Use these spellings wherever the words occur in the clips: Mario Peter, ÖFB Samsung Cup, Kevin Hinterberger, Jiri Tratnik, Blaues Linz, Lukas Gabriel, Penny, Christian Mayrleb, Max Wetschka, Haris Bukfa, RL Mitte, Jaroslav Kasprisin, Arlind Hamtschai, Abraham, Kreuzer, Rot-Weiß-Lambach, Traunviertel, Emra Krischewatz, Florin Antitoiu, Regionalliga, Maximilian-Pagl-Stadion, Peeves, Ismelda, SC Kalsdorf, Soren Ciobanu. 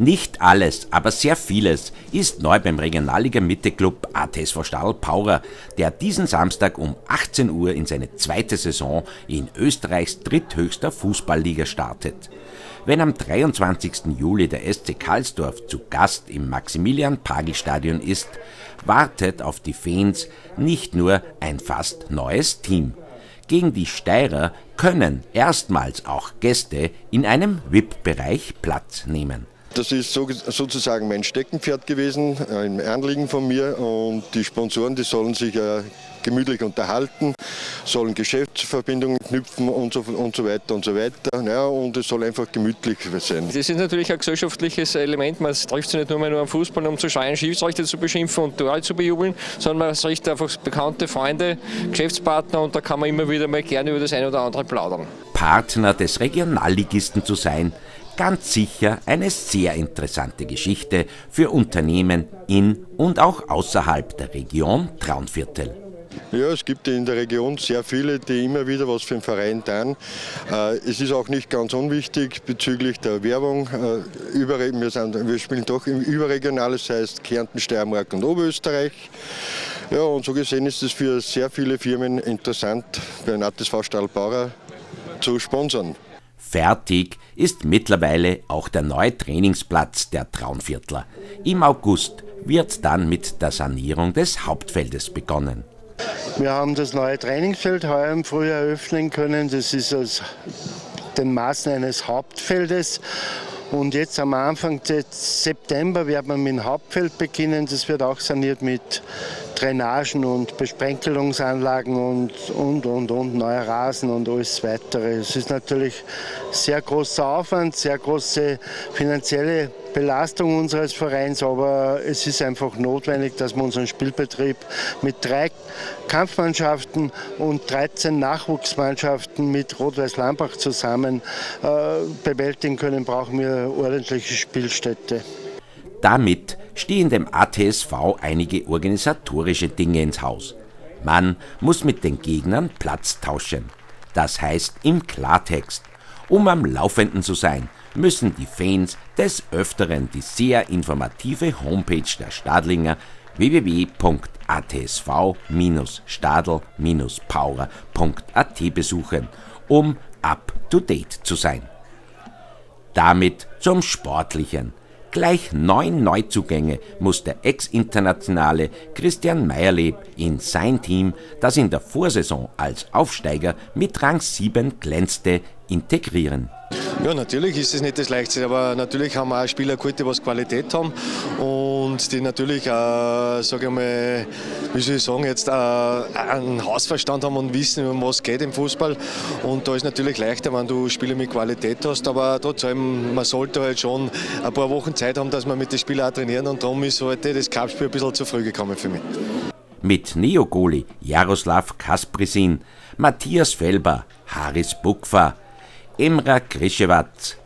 Nicht alles, aber sehr vieles ist neu beim Regionalliga-Mitte-Club ATSV Stadl Paura, der diesen Samstag um 18 Uhr in seine zweite Saison in Österreichs dritthöchster Fußballliga startet. Wenn am 23. Juli der SC Kalsdorf zu Gast im Maximilian-Pagl-Stadion ist, wartet auf die Fans nicht nur ein fast neues Team. Gegen die Steirer können erstmals auch Gäste in einem VIP-Bereich Platz nehmen. Das ist sozusagen mein Steckenpferd gewesen, ein Anliegen von mir, und die Sponsoren, die sollen sich gemütlich unterhalten, sollen Geschäftsverbindungen knüpfen und so weiter. Naja, und es soll einfach gemütlich sein. Das ist natürlich ein gesellschaftliches Element. Man trifft sich nicht nur am Fußball, um zu schreien, Schiedsrichter zu beschimpfen und Tore zu bejubeln, sondern man trifft einfach bekannte Freunde, Geschäftspartner, und da kann man immer wieder mal gerne über das ein oder andere plaudern. Partner des Regionalligisten zu sein, ganz sicher eine sehr interessante Geschichte für Unternehmen in und auch außerhalb der Region Traunviertel. Ja, es gibt in der Region sehr viele, die immer wieder was für den Verein tun. Es ist auch nicht ganz unwichtig bezüglich der Werbung. Wir spielen doch im Überregionalen, das heißt Kärnten, Steiermark und Oberösterreich. Ja, und so gesehen ist es für sehr viele Firmen interessant, beim ATSV Stadl Paura zu sponsern. Fertig ist mittlerweile auch der neue Trainingsplatz der Traunviertler. Im August wird dann mit der Sanierung des Hauptfeldes begonnen. Wir haben das neue Trainingsfeld heuer im Frühjahr eröffnen können. Das ist aus den Maßen eines Hauptfeldes. Und jetzt am Anfang September wird man mit dem Hauptfeld beginnen. Das wird auch saniert mit Drainagen und Besprenkelungsanlagen und neuer Rasen und alles weitere. Es ist natürlich sehr großer Aufwand, sehr große finanzielle Belastung unseres Vereins, aber es ist einfach notwendig, dass wir unseren Spielbetrieb mit 3 Kampfmannschaften und 13 Nachwuchsmannschaften mit Rot-Weiß-Lambach zusammen bewältigen können. Brauchen wir ordentliche Spielstätte. Damit stehen dem ATSV einige organisatorische Dinge ins Haus. Man muss mit den Gegnern Platz tauschen. Das heißt im Klartext, um am Laufenden zu sein, müssen die Fans des Öfteren die sehr informative Homepage der Stadlinger www.atsv-stadl-paurer.at besuchen, um up-to-date zu sein. Damit zum Sportlichen. Gleich 9 Neuzugänge muss der Ex-Internationale Christian Mayrleb in sein Team, das in der Vorsaison als Aufsteiger mit Rang 7 glänzte, integrieren. Ja, natürlich ist es nicht das Leichteste, aber natürlich haben wir auch Spieler geholt, die was Qualität haben und die natürlich auch, einen Hausverstand haben und wissen, um was geht im Fußball. Und da ist natürlich leichter, wenn du Spieler mit Qualität hast, aber trotzdem, man sollte halt schon ein paar Wochen Zeit haben, dass man mit den Spielern auch trainieren, und darum ist heute das Cup-Spiel ein bisschen zu früh gekommen für mich. Mit Neogoli Jaroslav Kasprisin, Matthias Felber, Haris Bukfa, Emra Krischewatz,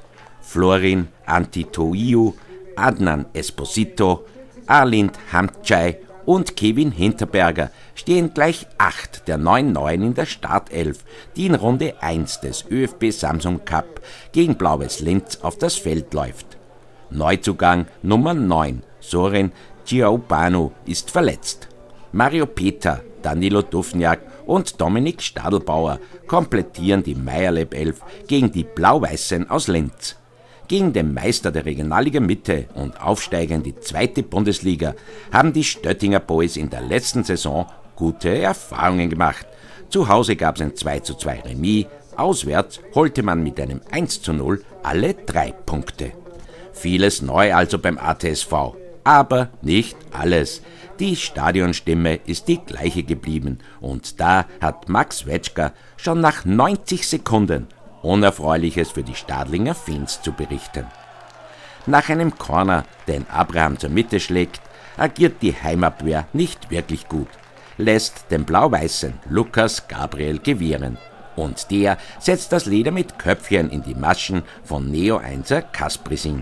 Florin Antitoiu, Adnan Esposito, Arlind Hamtschai und Kevin Hinterberger stehen gleich 8 der 9 Neuen in der Startelf, die in Runde 1 des ÖFB Samsung Cup gegen Blaues Linz auf das Feld läuft. Neuzugang Nummer 9, Soren Ciobanu, ist verletzt. Mario Peter, Danilo Dufniak und Dominik Stadelbauer komplettieren die Mayrleb-Elf gegen die Blau-Weißen aus Linz. Gegen den Meister der Regionalliga Mitte und Aufsteiger in die zweite Bundesliga haben die Stöttinger Boys in der letzten Saison gute Erfahrungen gemacht. Zu Hause gab es ein 2:2 Remis, auswärts holte man mit einem 1:0 alle 3 Punkte. Vieles neu also beim ATSV, aber nicht alles. Die Stadionstimme ist die gleiche geblieben, und da hat Max Wetschka schon nach 90 Sekunden Unerfreuliches für die Stadlinger Fans zu berichten. Nach einem Corner, den Abraham zur Mitte schlägt, agiert die Heimabwehr nicht wirklich gut, lässt den Blau-Weißen Lukas Gabriel gewähren, und der setzt das Leder mit Köpfchen in die Maschen von Neo-1er Kasprisin.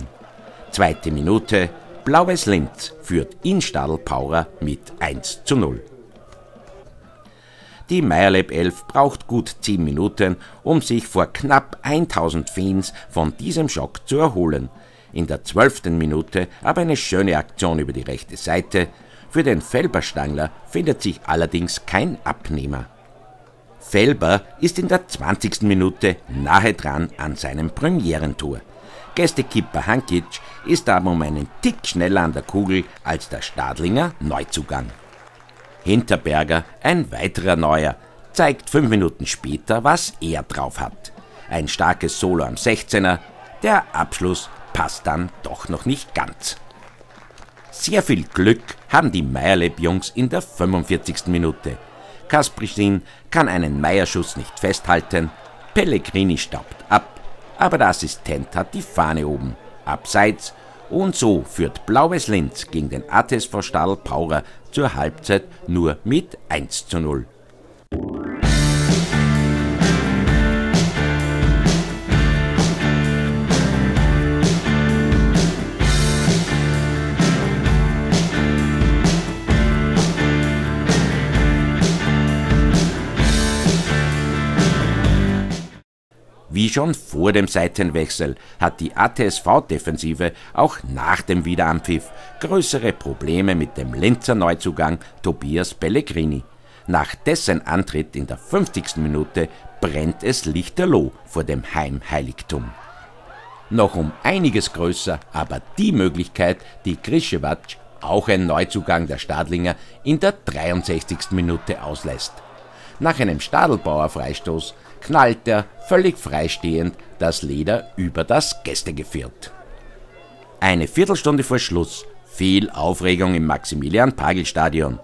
Zweite Minute, Blaues Linz führt in Stadl Paura mit 1:0. Die Mayrleb-Elf braucht gut 10 Minuten, um sich vor knapp 1000 Fans von diesem Schock zu erholen. in der 12. Minute aber eine schöne Aktion über die rechte Seite. Für den Felberstangler findet sich allerdings kein Abnehmer. Felber ist in der 20. Minute nahe dran an seinem Premierentor. Gästekipper Hankitsch ist aber um einen Tick schneller an der Kugel als der Stadlinger Neuzugang. Hinterberger, ein weiterer Neuer, zeigt 5 Minuten später, was er drauf hat. Ein starkes Solo am 16er, der Abschluss passt dann doch noch nicht ganz. Sehr viel Glück haben die Mayrleb-Jungs in der 45. Minute. Kasprisin kann einen Meierschuss nicht festhalten, Pellegrini staubt ab, aber der Assistent hat die Fahne oben, abseits, und so führt Blaues Linz gegen den ATSV Stadl Paurer zur Halbzeit nur mit 1:0. Wie schon vor dem Seitenwechsel hat die ATSV-Defensive auch nach dem Wiederanpfiff größere Probleme mit dem Linzer Neuzugang Tobias Pellegrini. Nach dessen Antritt in der 50. Minute brennt es lichterloh vor dem Heimheiligtum. Noch um einiges größer aber die Möglichkeit, die Krischewatz, auch ein Neuzugang der Stadlinger, in der 63. Minute auslässt. Nach einem Stadl-Paurer Freistoß knallt er völlig freistehend das Leder über das Gästegefährt. Eine Viertelstunde vor Schluss, viel Aufregung im Maximilian-Pagl-Stadion.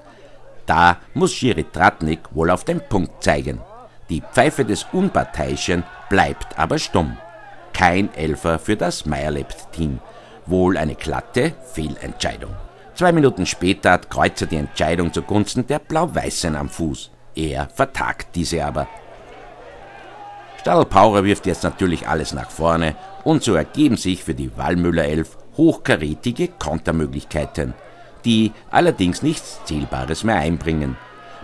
Da muss Jiri Tratnik wohl auf den Punkt zeigen. Die Pfeife des Unparteiischen bleibt aber stumm. Kein Elfer für das Mayrleb-Team. Wohl eine glatte Fehlentscheidung. 2 Minuten später hat Kreuzer die Entscheidung zugunsten der Blau-Weißen am Fuß. Er vertagt diese aber. Stadl Paurer wirft jetzt natürlich alles nach vorne und so ergeben sich für die Wallmüller Elf hochkarätige Kontermöglichkeiten, die allerdings nichts Zählbares mehr einbringen.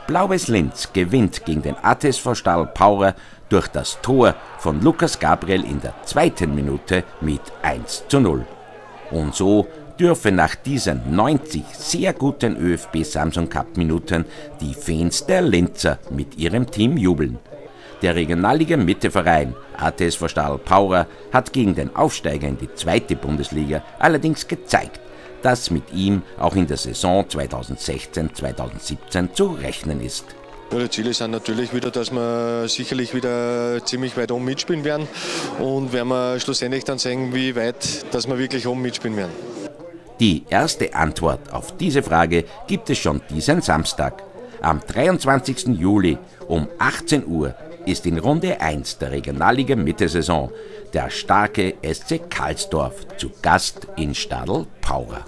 Blaues Linz gewinnt gegen den ATSV Stadl Paurer durch das Tor von Lukas Gabriel in der 2. Minute mit 1:0. Und so dürfe nach diesen 90 sehr guten ÖFB Samsung Cup Minuten die Fans der Linzer mit ihrem Team jubeln. Der Regionalliga Mitteverein ATSV Stadl Paurer hat gegen den Aufsteiger in die 2. Bundesliga allerdings gezeigt, dass mit ihm auch in der Saison 2016/2017 zu rechnen ist. Ja, die Ziele sind natürlich wieder, dass wir sicherlich wieder ziemlich weit oben mitspielen werden und werden wir schlussendlich dann sehen, wie weit dass wir wirklich oben mitspielen werden. Die erste Antwort auf diese Frage gibt es schon diesen Samstag. Am 23. Juli um 18 Uhr ist in Runde 1 der Regionalliga Mittesaison der starke SC Kalsdorf zu Gast in Stadl Paura.